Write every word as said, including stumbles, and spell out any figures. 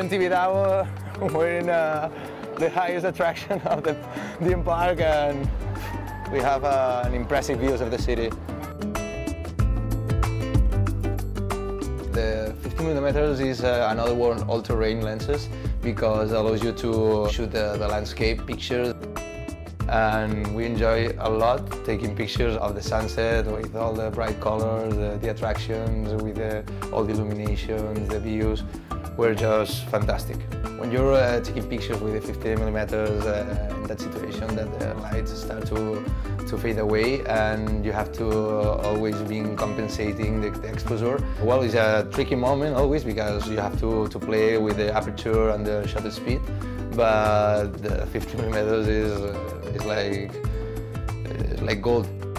in Tibidabo, we're in uh, the highest attraction of the theme park, and we have uh, an impressive views of the city. The fifteen millimeters is uh, another one all-terrain lenses because it allows you to shoot the, the landscape pictures, and we enjoy a lot taking pictures of the sunset with all the bright colors, the, the attractions, with the, all the illuminations, the views were just fantastic. When you're uh, taking pictures with the fifteen millimeters uh, in that situation that the lights start to, to fade away and you have to uh, always be compensating the, the exposure. Well, it's a tricky moment always because you have to, to play with the aperture and the shutter speed, but the fifteen millimeters is, uh, is like, uh, like gold.